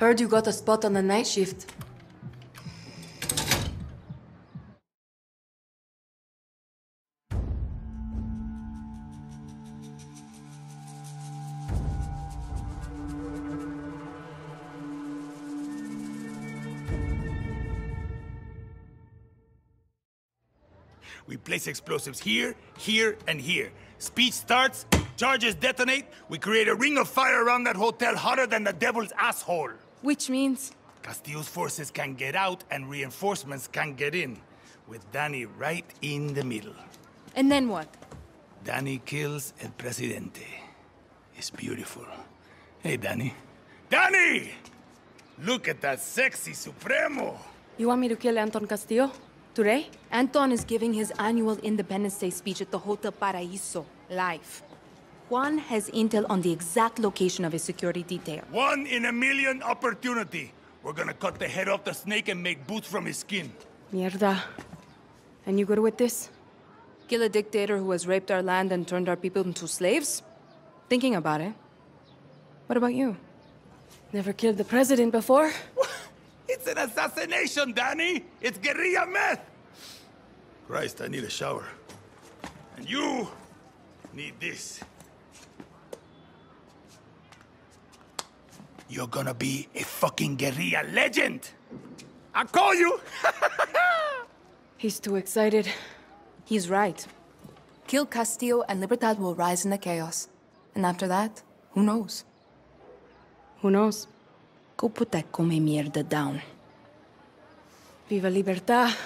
Heard you got a spot on the night shift. We place explosives here, here, and here. Speech starts, charges detonate, we create a ring of fire around that hotel hotter than the devil's asshole. Which means? Castillo's forces can get out and reinforcements can get in. With Dani right in the middle. And then what? Dani kills El Presidente. It's beautiful. Hey, Dani. Dani! Look at that sexy Supremo! You want me to kill Anton Castillo? Today, Anton is giving his annual Independence Day speech at the Hotel Paraíso, live. Juan has intel on the exact location of his security detail. 1 in a million opportunity. We're gonna cut the head off the snake and make boots from his skin. Mierda. And you good with this? Kill a dictator who has raped our land and turned our people into slaves? Thinking about it. What about you? Never killed the president before? It's an assassination, Dani! It's guerrilla meth! Christ, I need a shower. And you need this. You're gonna be a fucking guerrilla legend! I call you! He's too excited. He's right. Kill Castillo and Libertad will rise in the chaos. And after that, who knows? Who knows? Go put that come mierda down. Viva Libertad.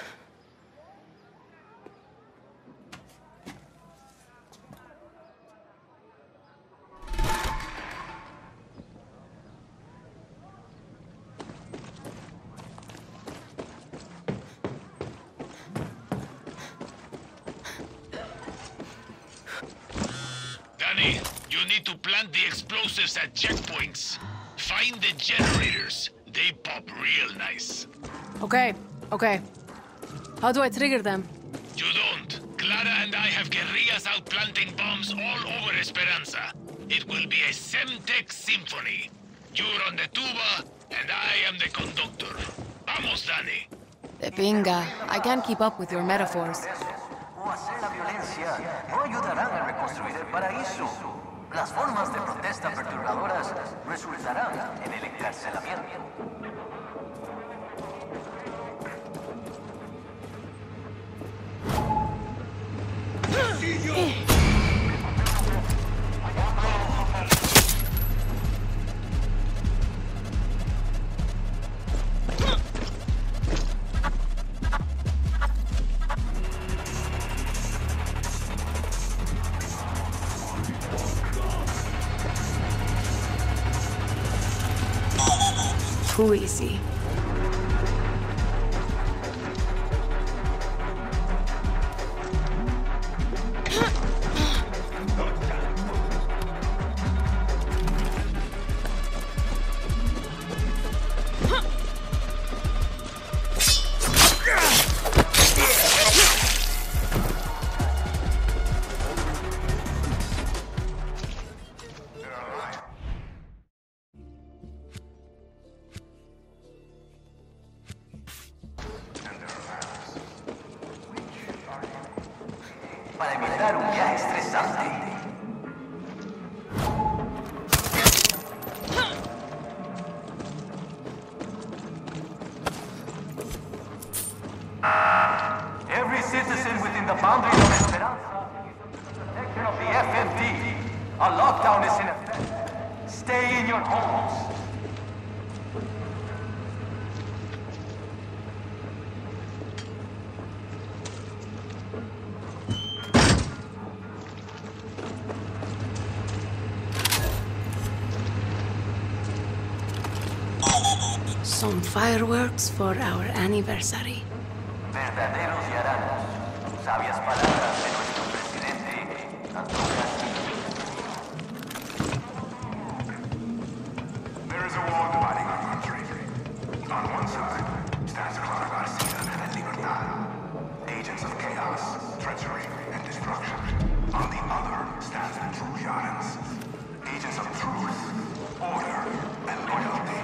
Dani, you need to plant the explosives at checkpoints. Find the generators. They pop real nice. Okay. How do I trigger them? You don't. Clara and I have guerrillas out planting bombs all over Esperanza. It will be a Semtex symphony. You're on the tuba, and I am the conductor. Vamos, Dani. Pinga. I can't keep up with your metaphors. Las formas de protesta perturbadoras resultarán en el encarcelamiento. Too easy. Some fireworks for our anniversary. Verdaderos y aranos. Sabias palabras de nuestro presidente, Anton Castillo. There is a war dividing our country. On one side stands Clara Garcia and Libertad, agents of chaos, treachery, and destruction. On the other stands the true Yarans, agents of truth, order, and loyalty.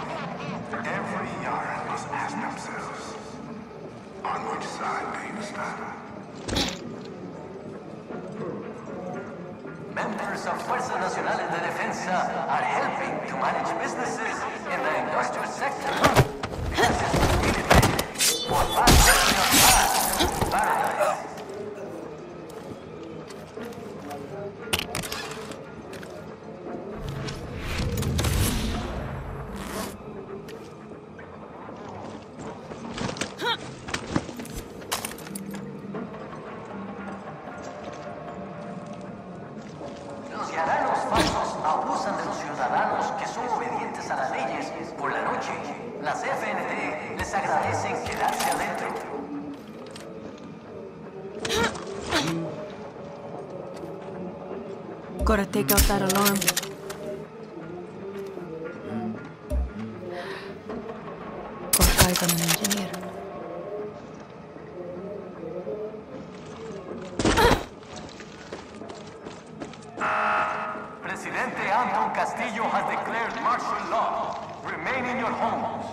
measures of Fuerzas Nacionales de Defensa are helping to manage businesses in the industrial sector. This is military for past paradise. Gotta take out that alarm. Or fight on an engineer. Presidente Anton Castillo has declared martial law. Remain in your homes.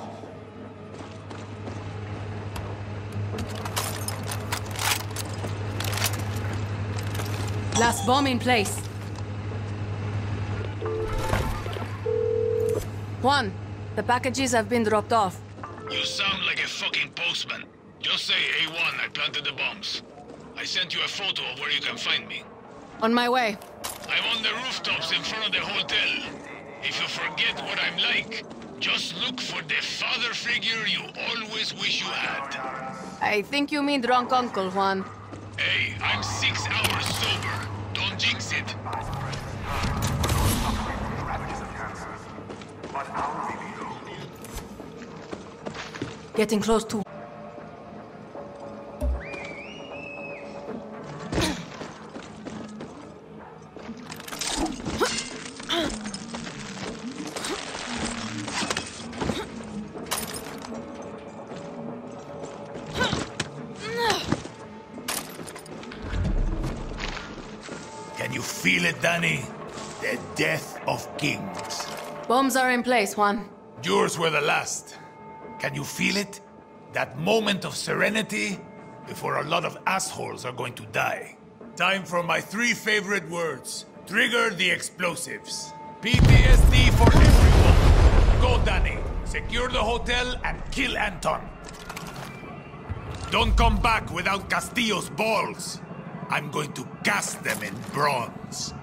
Last bomb in place. Juan, the packages have been dropped off. You sound like a fucking postman. Just say, A1, I planted the bombs. I sent you a photo of where you can find me. On my way. I'm on the rooftops in front of the hotel. If you forget what I'm like, just look for the father figure you always wish you had. I think you mean drunk uncle, Juan. Hey, I'm 6 hours sober. Don't jinx it. Getting close to... Can you feel it, Danny? The death of kings. Bombs are in place, Juan. Yours were the last. Can you feel it? That moment of serenity before a lot of assholes are going to die. Time for my three favorite words. Trigger the explosives. PTSD for everyone. Go, Danny. Secure the hotel and kill Anton. Don't come back without Castillo's balls. I'm going to cast them in bronze.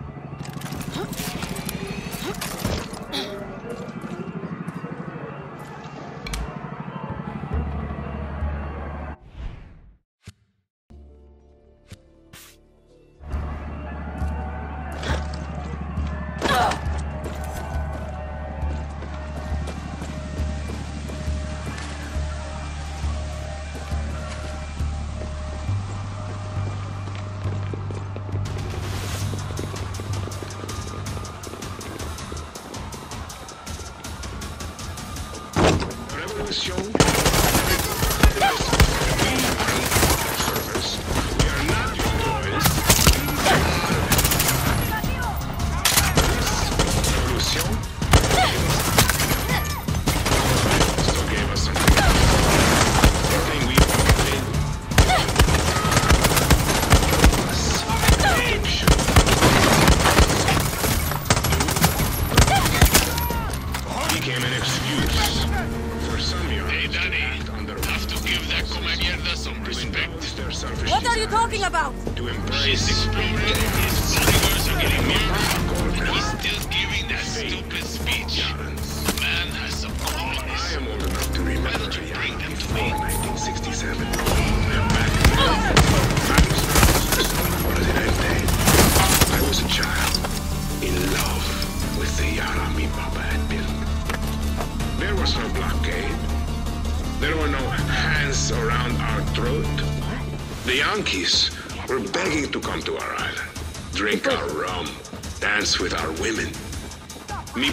Me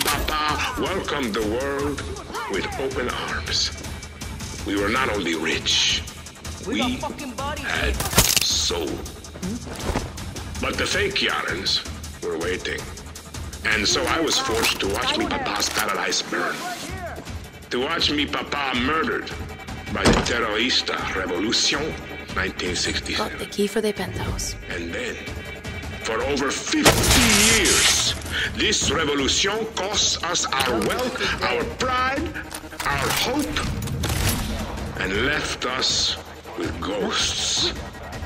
papa murdered by the Terrorista Revolution 1967. Got the key for the penthouse. And then For over 50 years, this revolution cost us our wealth, our pride, our hope, and left us with ghosts.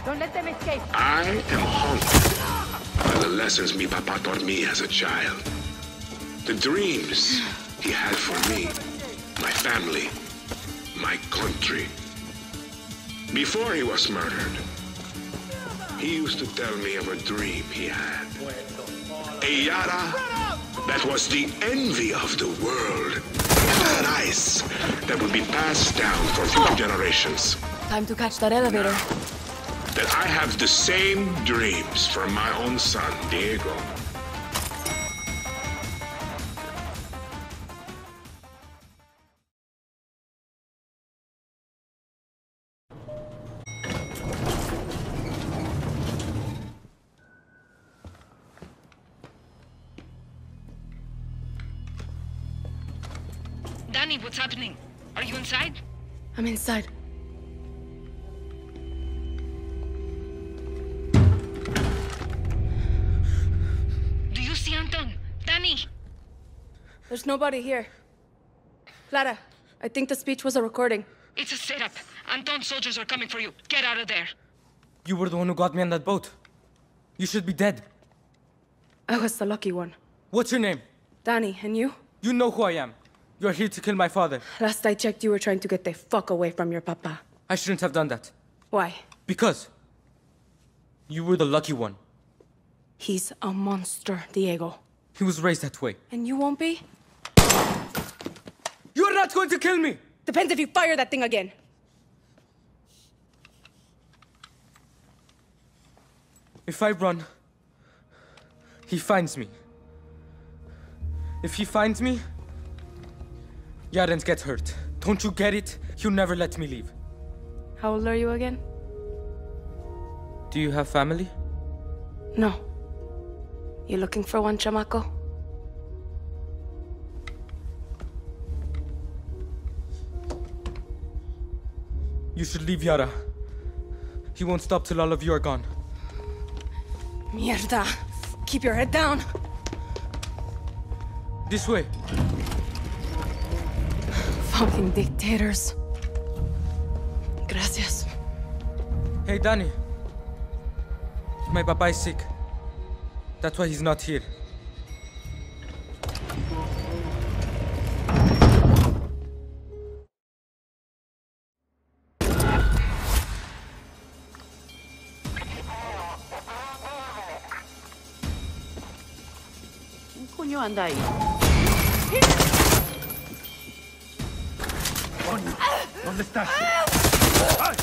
Don't let them escape. I am haunted by the lessons mi papa taught me as a child. The dreams he had for me, my family, my country. Before he was murdered, he used to tell me of a dream he had. A Yara that was the envy of the world. Paradise that would be passed down for future generations. Time to catch that elevator. That I have the same dreams for my own son, Diego. Danny, what's happening? Are you inside? I'm inside. There's nobody here. Clara, I think the speech was a recording. It's a setup. Anton's soldiers are coming for you. Get out of there. You were the one who got me on that boat. You should be dead. I was the lucky one. What's your name? Dani, and you? You know who I am. You're here to kill my father. Last I checked, you were trying to get the fuck away from your papa. I shouldn't have done that. Why? Because you were the lucky one. He's a monster, Diego. He was raised that way. And you won't be? You're not going to kill me! Depends if you fire that thing again. If I run, he finds me. If he finds me, Yaren gets hurt. Don't you get it? He'll never let me leave. How old are you again? Do you have family? No. You looking for one, chamaco? You should leave Yara. He won't stop till all of you are gone. Mierda! Keep your head down! This way. Fucking dictators. Gracias. Hey, Danny. My papa is sick. That's why he's not here. ¿Quién coño anda ahí? Coño, ¿dónde estás? ¡Ay!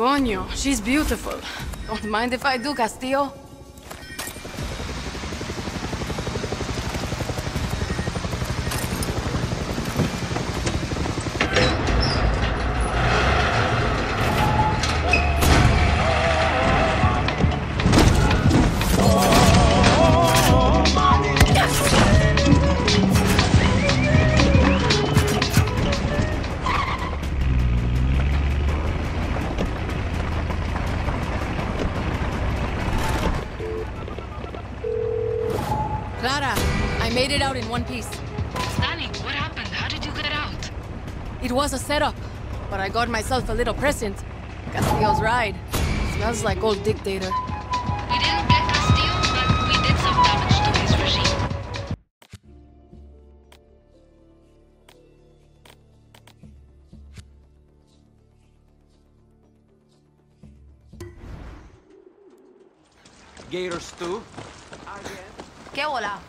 Coño, she's beautiful. Don't mind if I do, Castillo. Setup, but I got myself a little present. Castillo's ride. Smells like old dictator. We didn't get Castillo, but we did some damage to his regime. Gator stew? Que hola?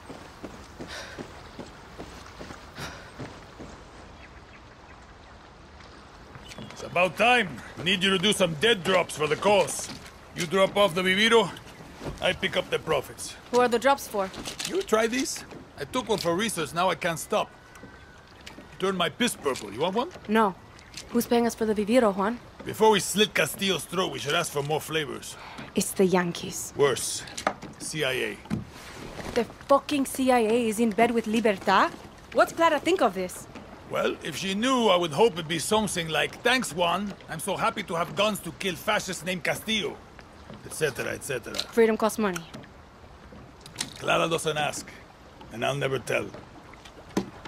About time. Need you to do some dead drops for the cause. You drop off the Viviro, I pick up the profits. Who are the drops for? You try these? I took one for research, now I can't stop. Turn my piss purple. You want one? No. Who's paying us for the Viviro, Juan? Before we slit Castillo's throat, we should ask for more flavors. It's the Yankees. Worse. CIA. The fucking CIA is in bed with Libertad? What's Clara think of this? Well, if she knew, I would hope it'd be something like, "Thanks, Juan. I'm so happy to have guns to kill fascists named Castillo," etc., etc. Freedom costs money. Clara doesn't ask, and I'll never tell.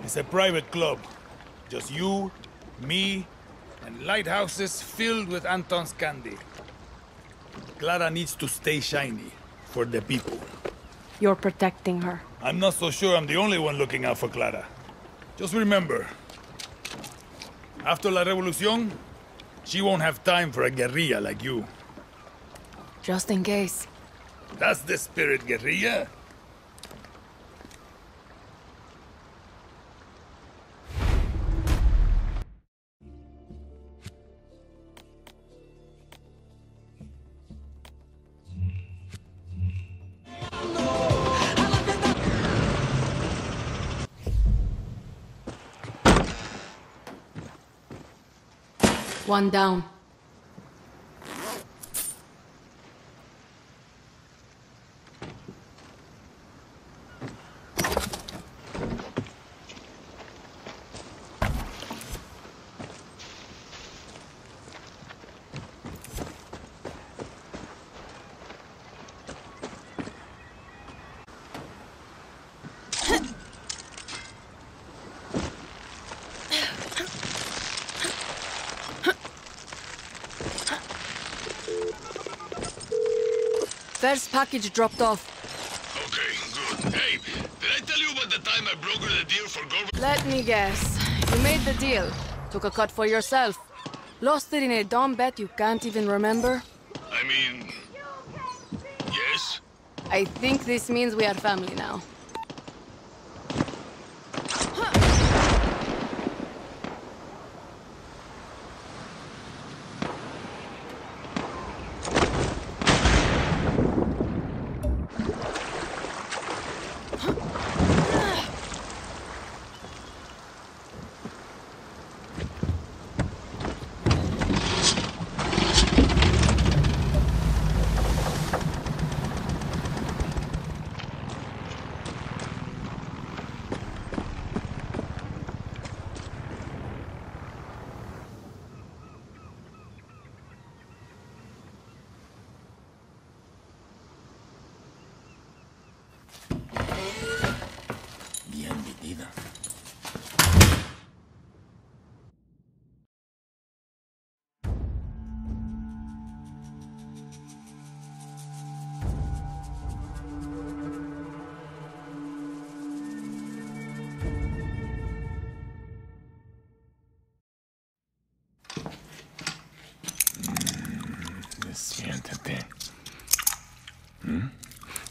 It's a private club. Just you, me, and lighthouses filled with Anton's candy. Clara needs to stay shiny for the people. You're protecting her. I'm not so sure I'm the only one looking out for Clara. Just remember, after La Revolucion, she won't have time for a guerrilla like you. Just in case. That's the spirit, guerrilla. One down. First package dropped off. Okay, good. Hey, did I tell you about the time I brokered a deal for government? Let me guess. You made the deal. Took a cut for yourself. Lost it in a dumb bet you can't even remember. I mean... yes? I think this means we are family now.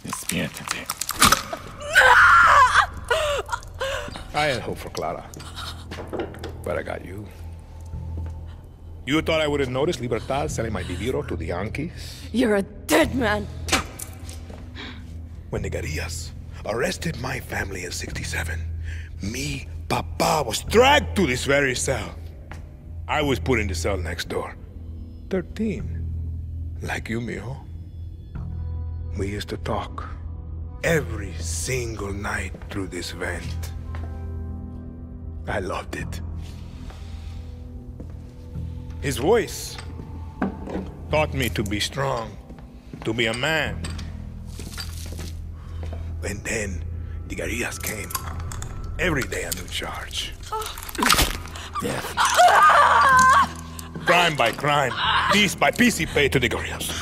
Despiértate. I had hope for Clara, but I got you. You thought I would have noticed Libertad selling my Viviro to the Yankees? You're a dead man. When the guerrillas arrested my family in '67, me, Papa, was dragged to this very cell. I was put in the cell next door. 13. Like you, mijo. We used to talk every single night through this vent. I loved it. His voice taught me to be strong, to be a man. And then the guerrillas came. Every day a new charge. Death. Crime by crime, piece by piece he paid to the guerrillas.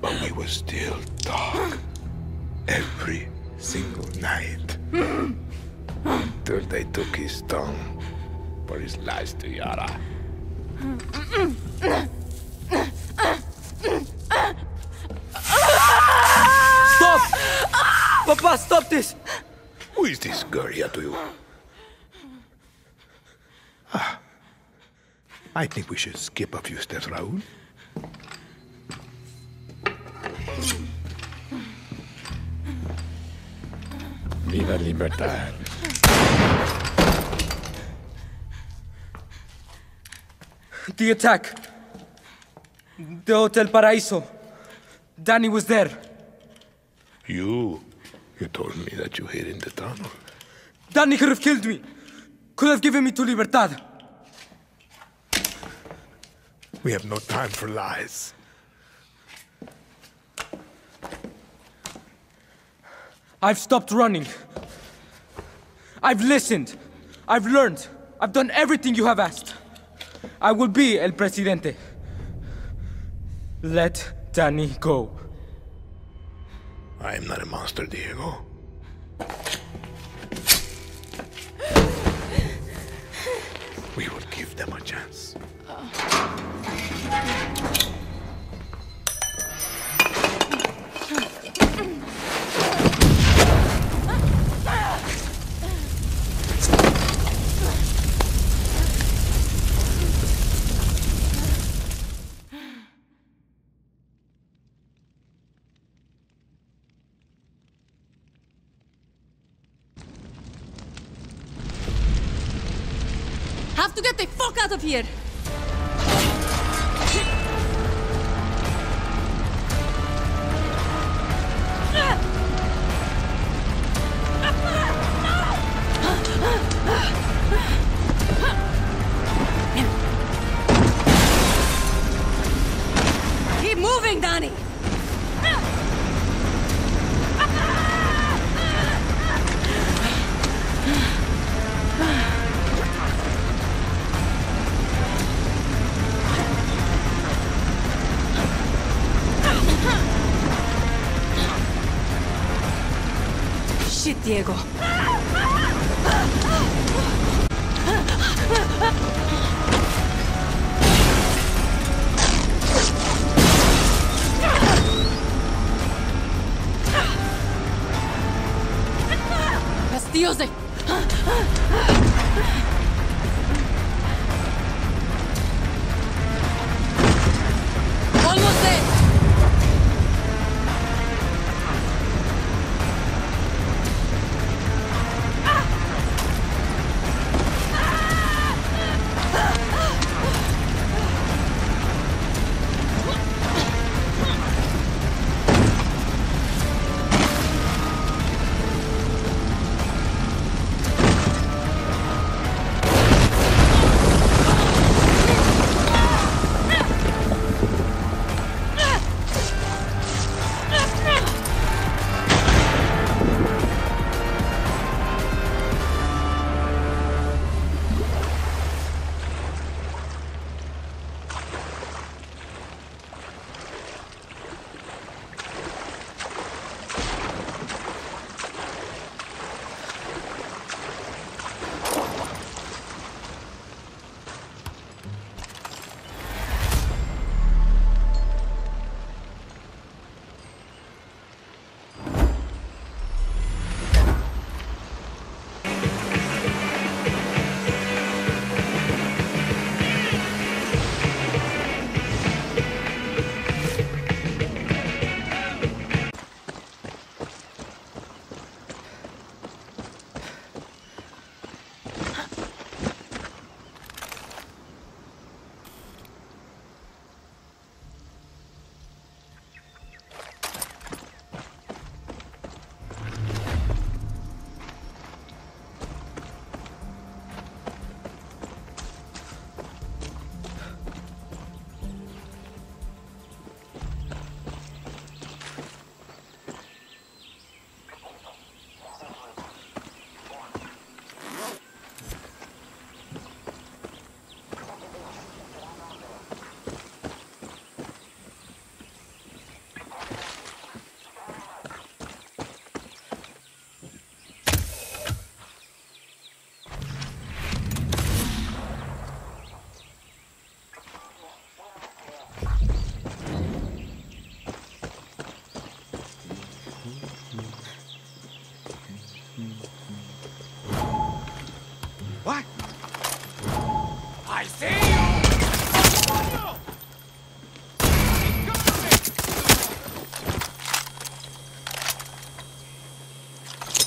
But we would still talk every single night until they took his tongue for his lies to Yara. Stop! Papa, stop this! Who is this guerrilla to you? Ah, I think we should skip a few steps, Raul. Viva Libertad. The attack. The Hotel Paraíso. Danny was there. You told me that you hid in the tunnel. Danny could have killed me. Could have given me to Libertad. We have no time for lies. I've stopped running. I've listened. I've learned. I've done everything you have asked. I will be El Presidente. Let Danny go. I am not a monster, Diego. We will give them a chance. Have to get the fuck out of here! Keep moving, Danny! Diego. Castillo's there. Almost there.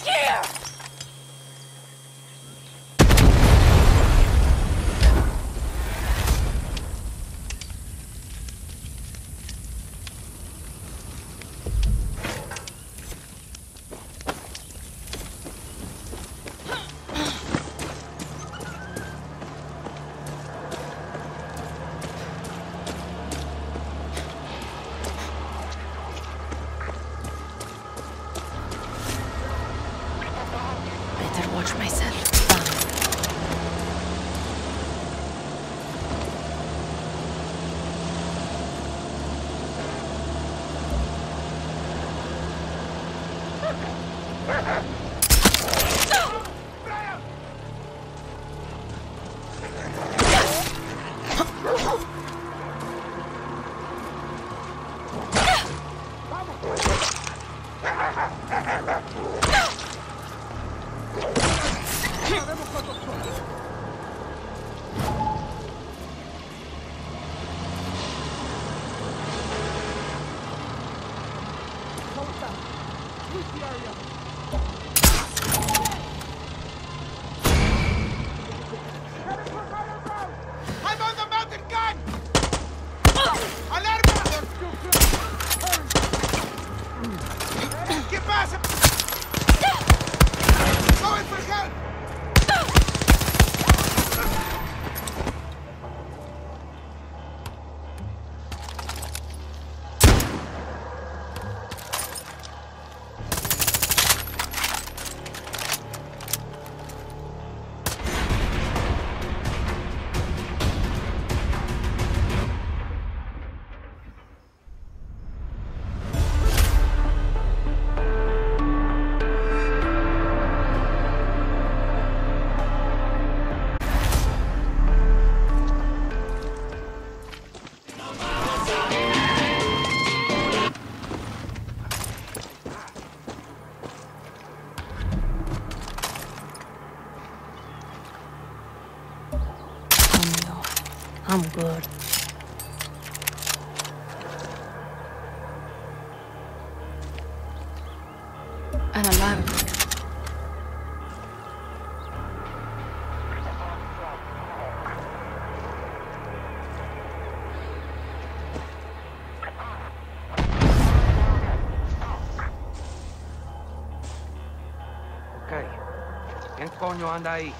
Yeah! wash myself. Coño, anda ahí.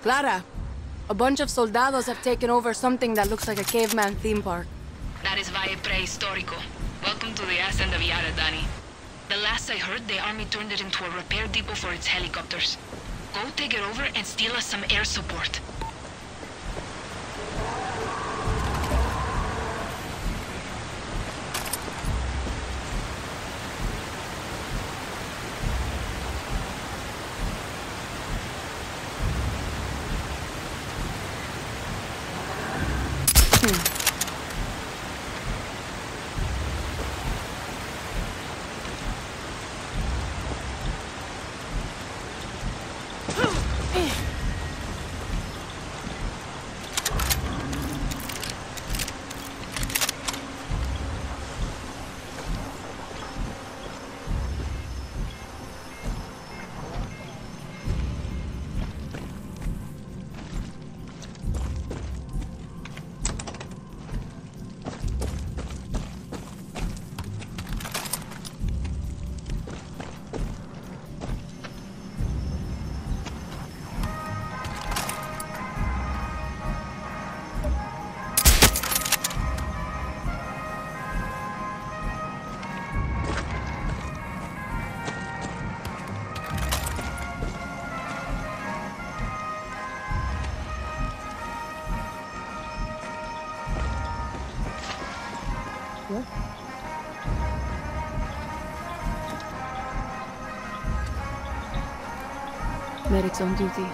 Clara, a bunch of soldados have taken over something that looks like a caveman theme park. That is Valle Prehistorico. Welcome to the ascent of Yara, Dani. The last I heard, the army turned it into a repair depot for its helicopters. Go take it over and steal us some air support. ¿no? Medics on duty.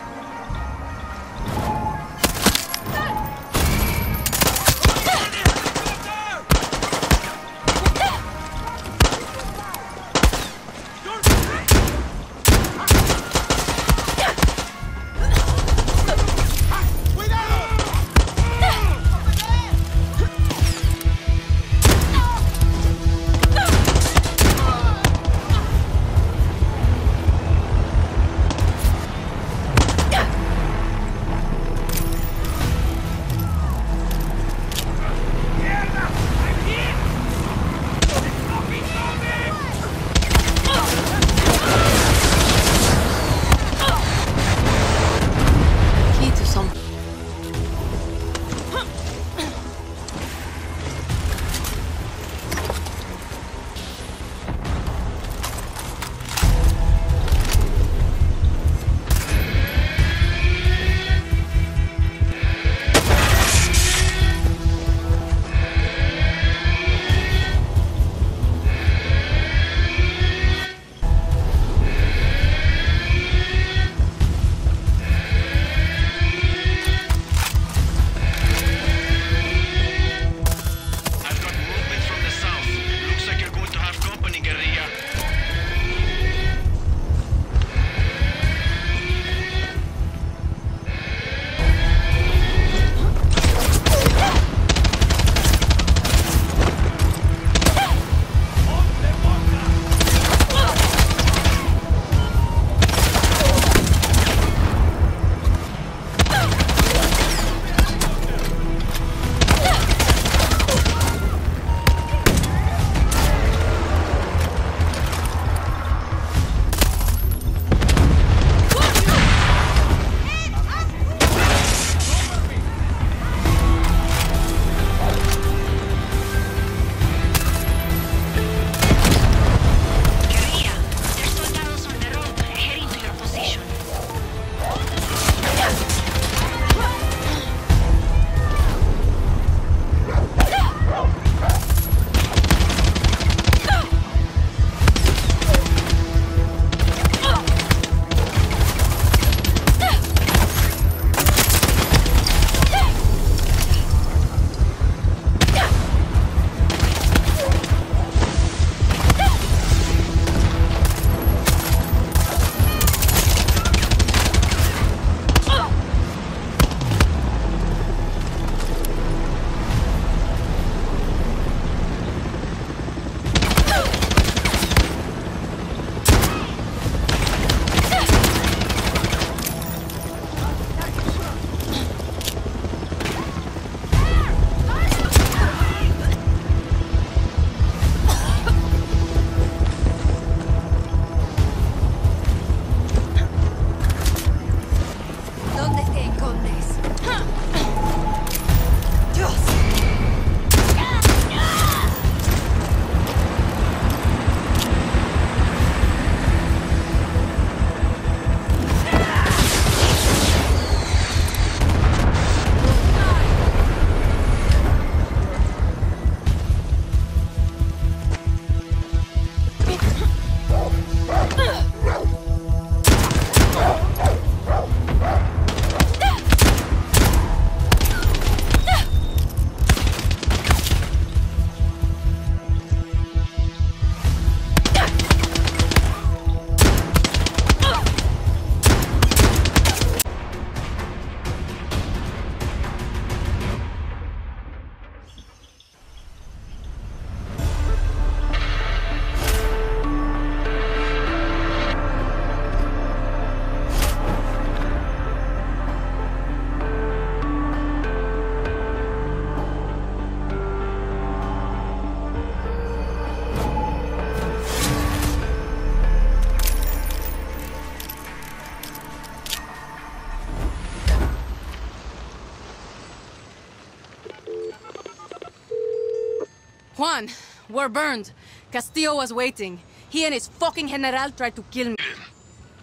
Juan, we're burned. Castillo was waiting. He and his fucking general tried to kill me.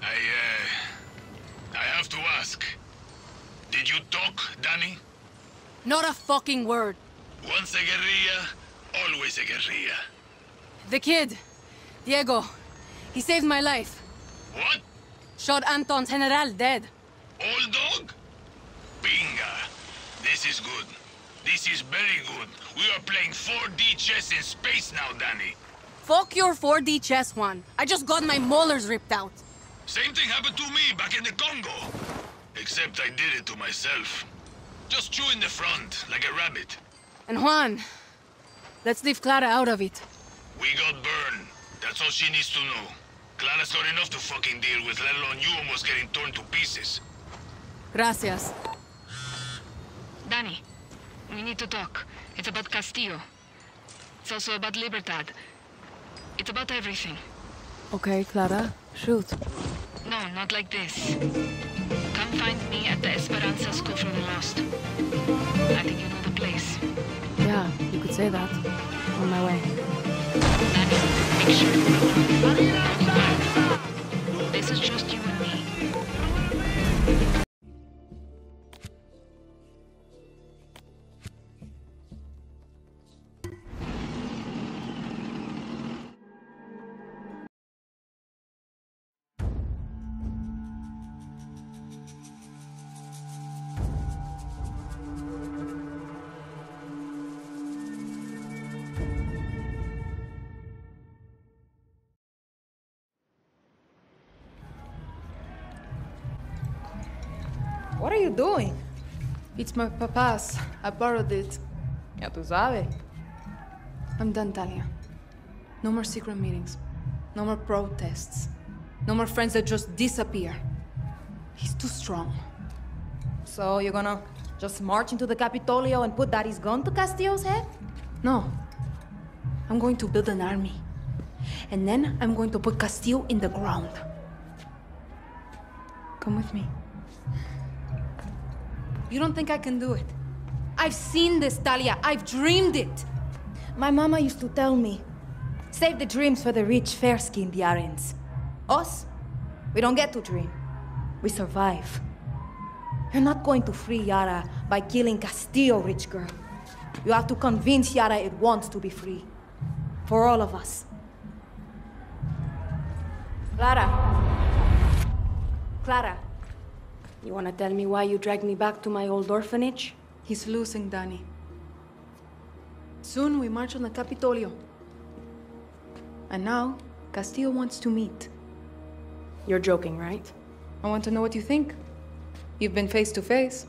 I have to ask. Did you talk, Danny? Not a fucking word. Once a guerrilla, Always a guerrilla. The kid, Diego, he saved my life. What? Shot Anton's general dead. Old dog? Binga. This is good. This is very good. We are playing 4D chess in space now, Danny. Fuck your 4D chess, Juan. I just got my molars ripped out. Same thing happened to me back in the Congo. Except I did it to myself. Just chew in the front, like a rabbit. And Juan, let's leave Clara out of it. We got burned. That's all she needs to know. Clara's got enough to fucking deal with, let alone you almost getting torn to pieces. Gracias. Danny, we need to talk. It's about Castillo. It's also about Libertad. It's about everything. Okay, Clara, shoot. No, not like this. Come find me at the Esperanza School for the Lost. I think you know the place. Yeah, you could say that. On my way. Danny, make sure you don't worry. This is just you and me. What are you doing? It's my papa's. I borrowed it. Ya tu sabes. I'm done, Talia. No more secret meetings. No more protests. No more friends that just disappear. He's too strong. So you're gonna just march into the Capitolio and put Daddy's gun to Castillo's head? No. I'm going to build an army. And then I'm going to put Castillo in the ground. Come with me. You don't think I can do it? I've seen this, Talia. I've dreamed it. My mama used to tell me, save the dreams for the rich, fair-skinned Yarens. Us? We don't get to dream. We survive. You're not going to free Yara by killing Castillo, rich girl. You have to convince Yara it wants to be free. For all of us. Clara. Clara. You wanna tell me why you dragged me back to my old orphanage? He's losing, Danny. Soon we march on the Capitolio. And now, Castillo wants to meet. You're joking, right? I want to know what you think. You've been face to face.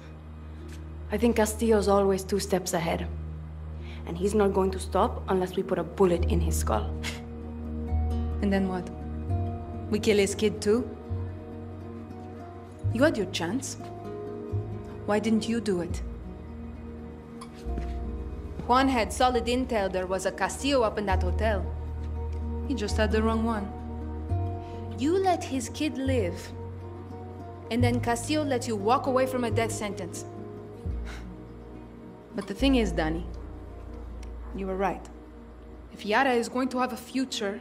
I think Castillo's always two steps ahead. And he's not going to stop unless we put a bullet in his skull. And then what? We kill his kid too? You had your chance. Why didn't you do it? Juan had solid intel there was a Castillo up in that hotel. He just had the wrong one. You let his kid live. And then Castillo let you walk away from a death sentence. But the thing is, Danny, you were right. If Yara is going to have a future,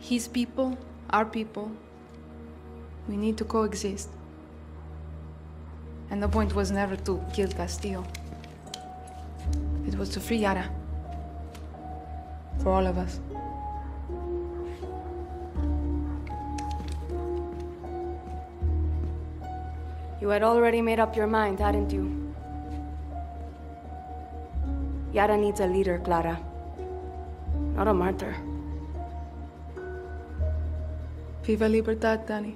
his people, our people, we need to coexist. And the point was never to kill Castillo. It was to free Yara. For all of us. You had already made up your mind, hadn't you? Yara needs a leader, Clara. Not a martyr. Viva Libertad, Dani.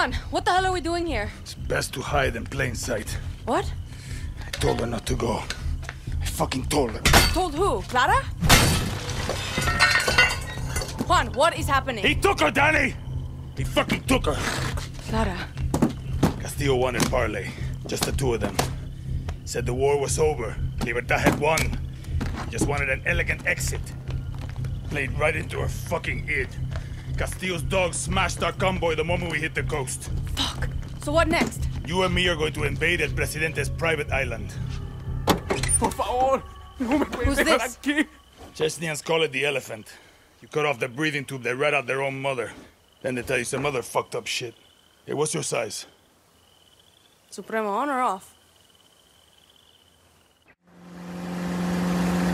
Juan, what the hell are we doing here? It's best to hide in plain sight. What? I told her not to go. I fucking told her. Told who? Clara? Juan, what is happening? He took her, Danny! He fucking took her! Clara. Castillo won in parlay. Just the two of them. Said the war was over. Libertad had won. Just wanted an elegant exit. Played right into her fucking head. Castillo's dog smashed our convoy the moment we hit the coast. Fuck. So what next? You and me are going to invade El Presidente's private island. Por favor. No me puedes dejar aquí. Chechnyans call it the elephant. You cut off the breathing tube, they rat out their own mother. Then they tell you some other fucked up shit. Hey, what's your size? Supremo, on or off?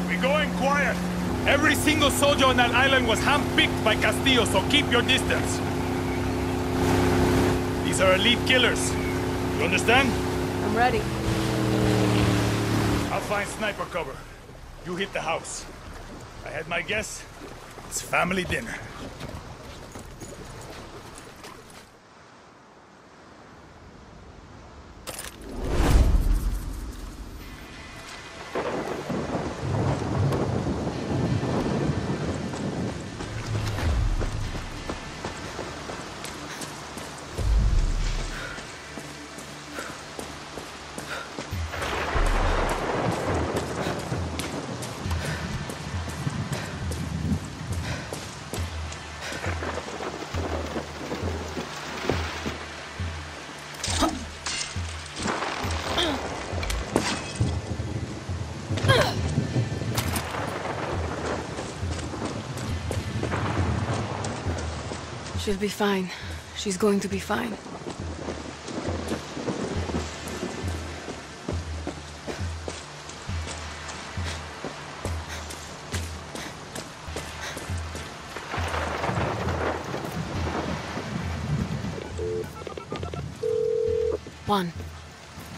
We're going quiet. Every single soldier on that island was handpicked by Castillo, so keep your distance. These are elite killers. You understand? I'm ready. I'll find sniper cover. You hit the house. I had my guess. It's family dinner. She'll be fine. She's going to be fine. Juan,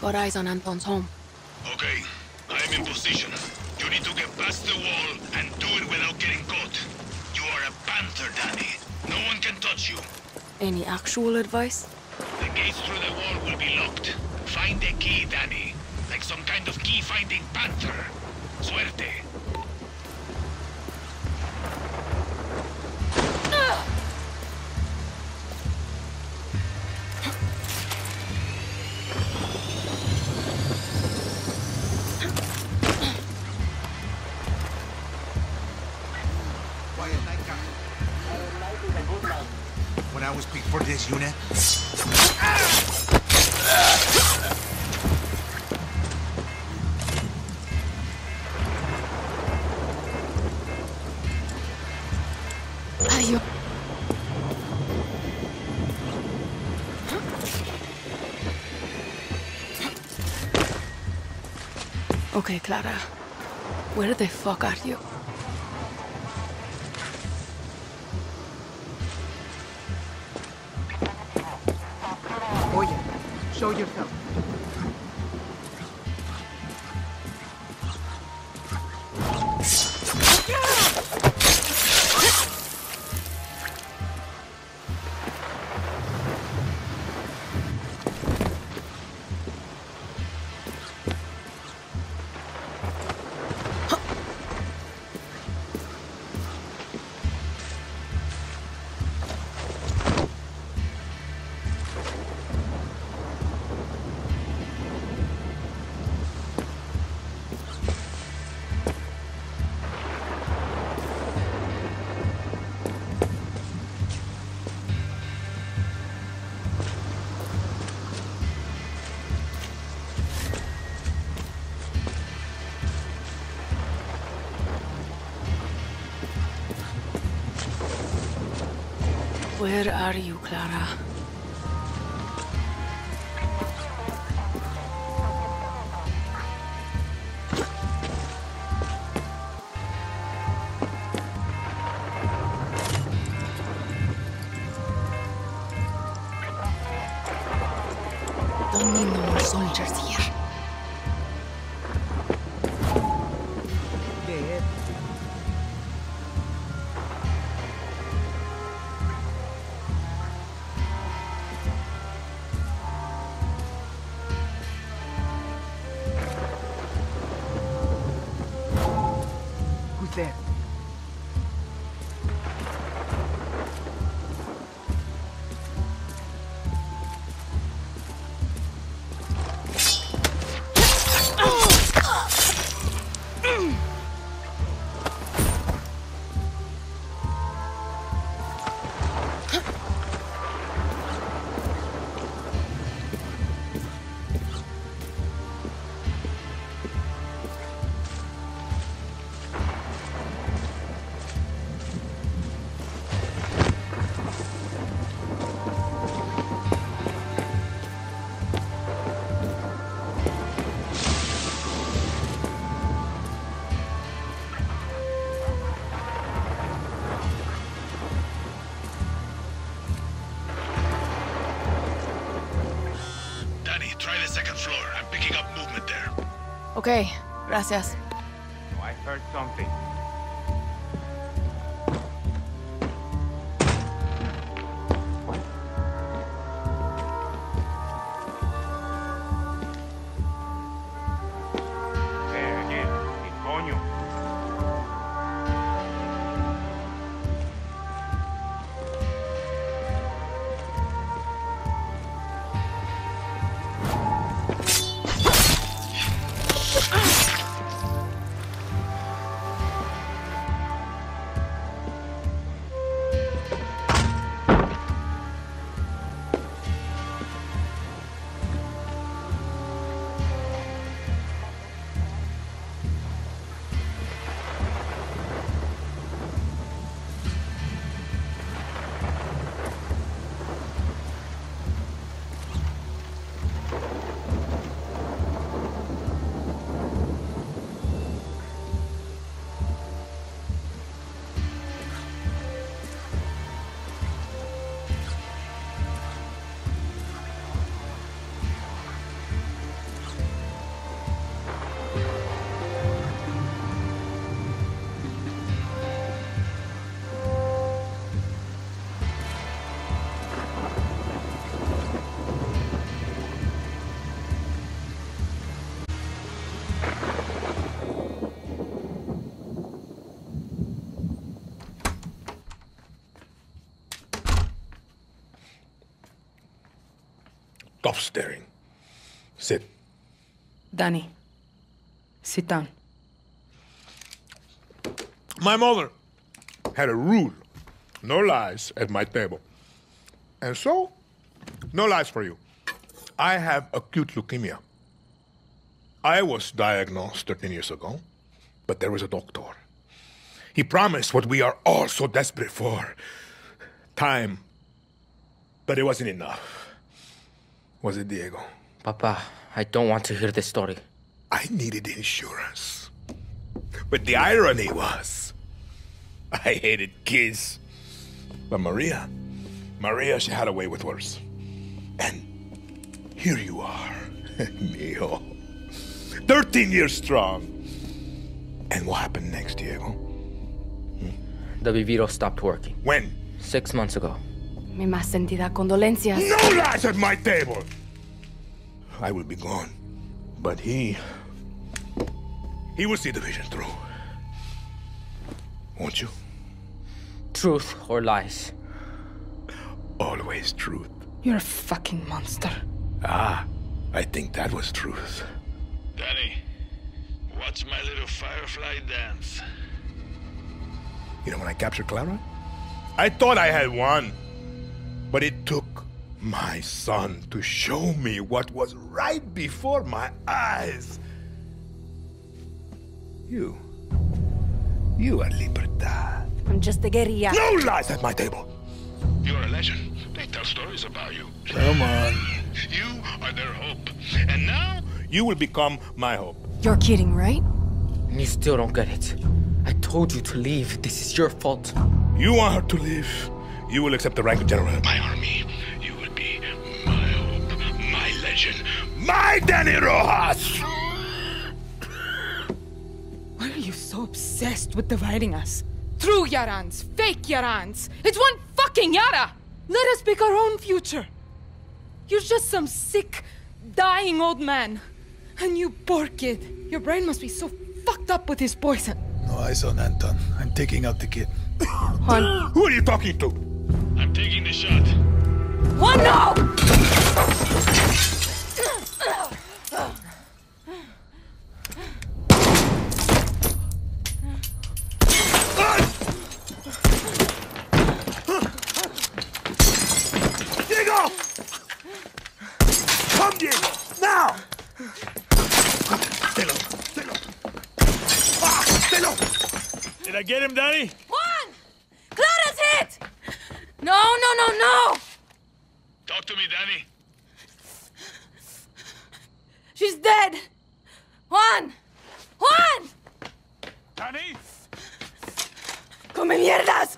got eyes on Anton's home. Okay, I'm in position. You need to get past the wall and do it without getting caught. You are a panther, Danny. No one can touch you. Any actual advice? The gates through the wall will be locked. Find a key, Danny. Like some kind of key-finding panther. Suerte. Unit. Okay, Clara. Where the fuck are you? Show yourself. Where are you, Clara? Don't need no more soldiers here. said. Okay, gracias. Oh, I heard something. Stop staring. Sit. Danny, sit down. My mother had a rule. No lies at my table. And so, no lies for you. I have acute leukemia. I was diagnosed 13 years ago, but there was a doctor. He promised what we are all so desperate for. Time. But it wasn't enough. Was it Diego? Papa, I don't want to hear this story. I needed insurance. But the irony was, I hated kids. But Maria, she had a way with words. And here you are, Neo. 13 years strong. And what happened next, Diego? The Viviro stopped working. When? 6 months ago. Mi más sentida condolencias. No lies at my table! I will be gone. But he will see the vision through. Won't you? Truth or lies? Always truth. You're a fucking monster. Ah, I think that was truth. Danny, watch my little firefly dance. You know, when I captured Clara, I thought I had won. But it took my son to show me what was right before my eyes. You are Libertad. I'm just a guerrilla. No lies at my table. You're a legend. They tell stories about you. Come on. You are their hope. And now you will become my hope. You're kidding, right? You still don't get it. I told you to leave. This is your fault. You want her to leave? You will accept the rank of general. My army. You will be my hope, my legend, my Dani Rojas! Why are you so obsessed with dividing us? True Yarans, fake Yarans. It's one fucking Yara! Let us pick our own future. You're just some sick, dying old man. And you poor kid. Your brain must be so fucked up with his poison. No, Eyes on Anton. I'm taking out the kid. Juan. Who are you talking to? I'm taking the shot. Juan, no! Diego! Come, Diego! Now! Did I get him, Danny? Juan! Clara's hit! No, no, no, no! Talk to me, Danny. She's dead! Juan! Juan! Danny? Come mierdas!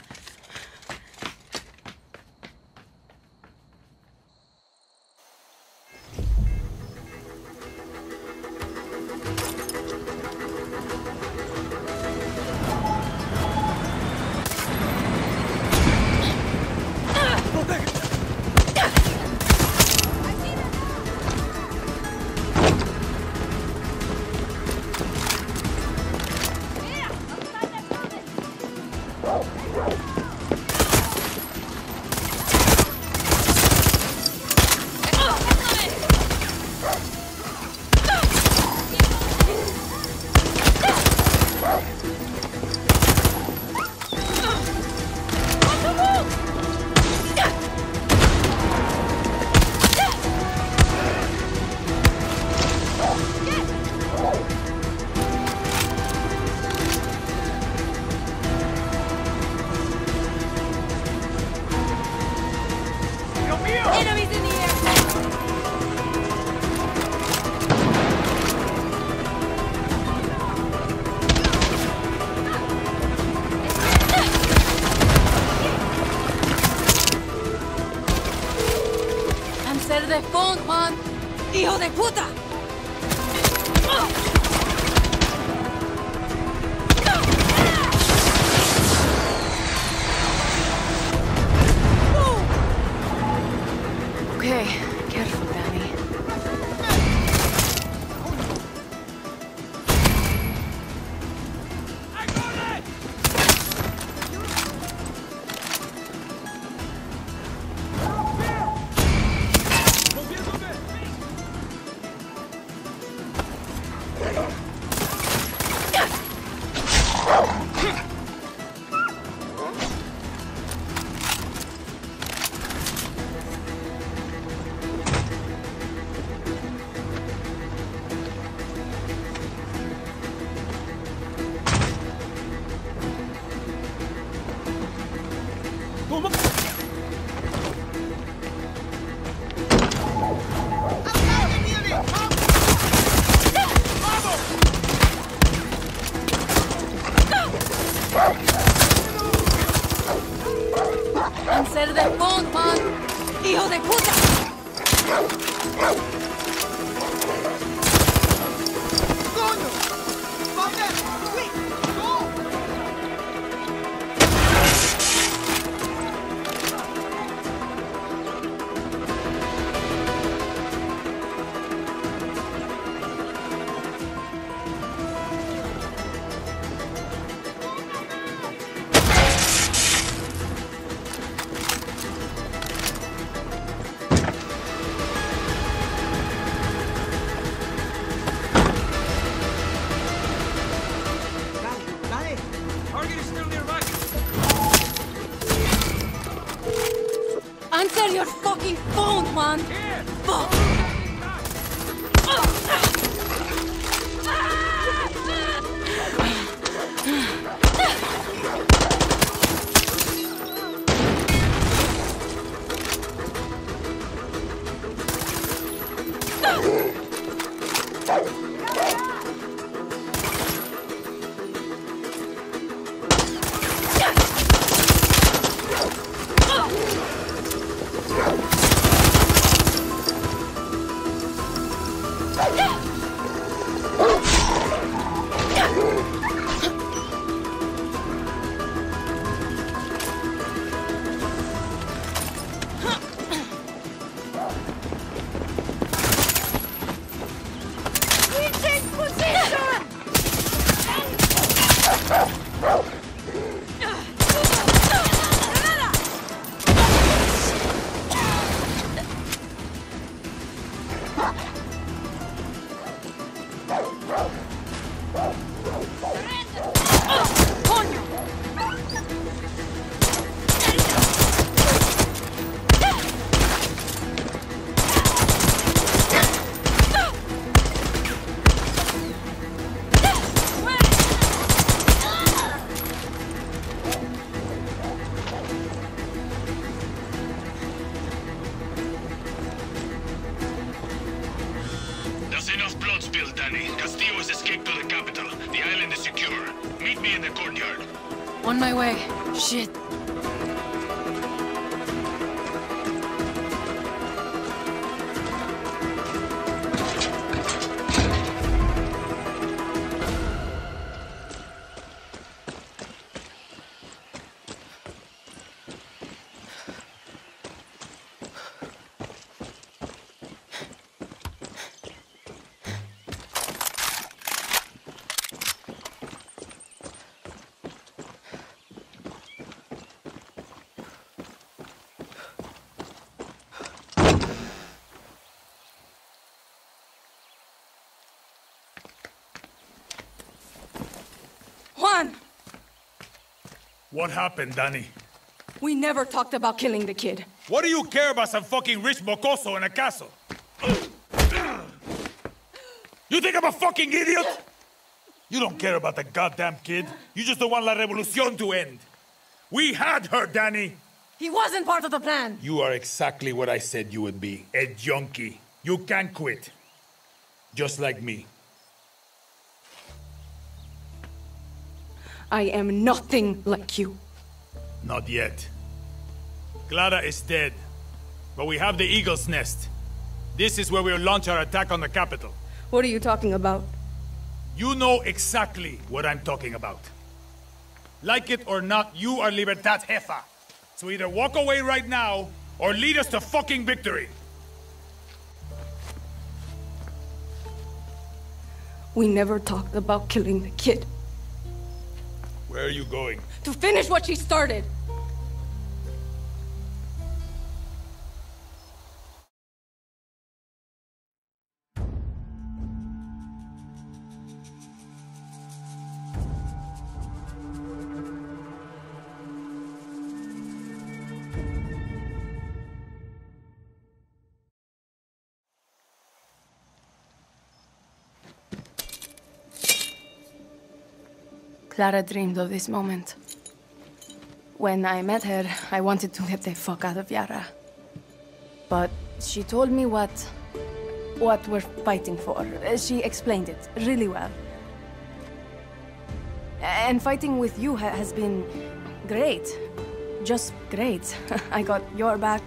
What happened, Danny? We never talked about killing the kid. What do you care about some fucking rich mocoso in a castle? You think I'm a fucking idiot? You don't care about the goddamn kid. You just don't want La Revolucion to end. We had her, Danny. He wasn't part of the plan. You are exactly what I said you would be. A junkie. You can't quit. Just like me. I am nothing like you. Not yet. Clara is dead, but we have the Eagle's Nest. This is where we'll launch our attack on the capital. What are you talking about? You know exactly what I'm talking about. Like it or not, you are Libertad Jefa. So either walk away right now, or lead us to fucking victory. We never talked about killing the kid. Where are you going? To finish what she started! Clara dreamed of this moment. When I met her, I wanted to get the fuck out of Yara. But she told me what we're fighting for. She explained it really well. And fighting with you has been great. Just great. I got your back,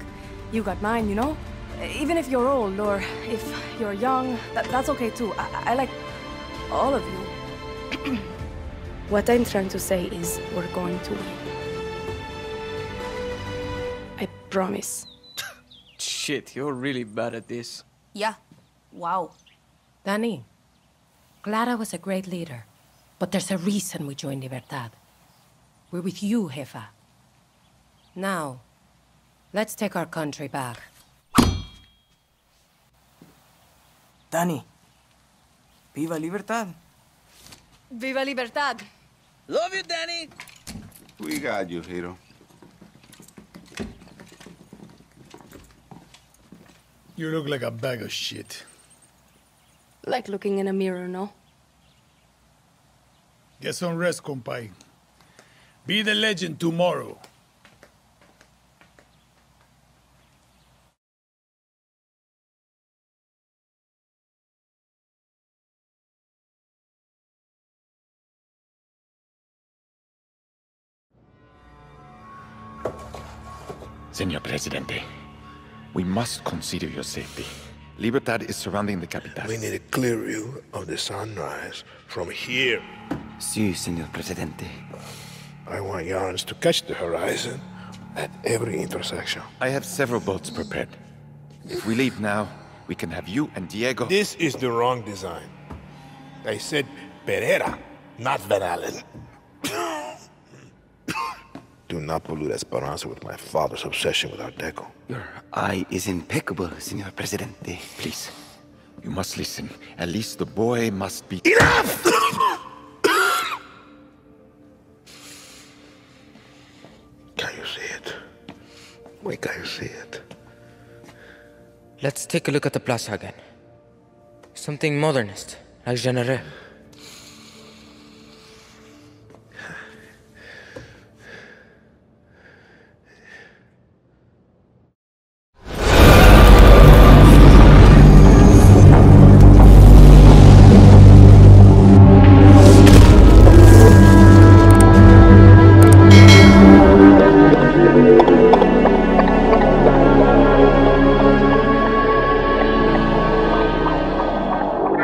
you got mine, you know? Even if you're old or if you're young, that's okay too. I like all of you. What I'm trying to say is, we're going to win. I promise. Shit, you're really bad at this. Yeah. Wow. Dani, Clara was a great leader, but there's a reason we joined Libertad. We're with you, Jefa. Now, let's take our country back. Dani, viva Libertad. Viva Libertad! Love you, Danny! We got you, Hiro. You look like a bag of shit. Like looking in a mirror, no? Get some rest, compay. Be the legend tomorrow. Senor Presidente, we must consider your safety. Libertad is surrounding the capital. We need a clear view of the sunrise from here. Si, Senor Presidente. I want Yarns to catch the horizon at every intersection. I have several boats prepared. If we leave now, we can have you and Diego... This is the wrong design. I said Pereira, not Bernal. Do not pollute Esperanza with my father's obsession with Art Deco. Your eye is impeccable, Senor Presidente. Please, You must listen. At least the boy must be... Enough! Can you see it? Wait, can you see it? Let's take a look at the plaza again. Something modernist, like Genere.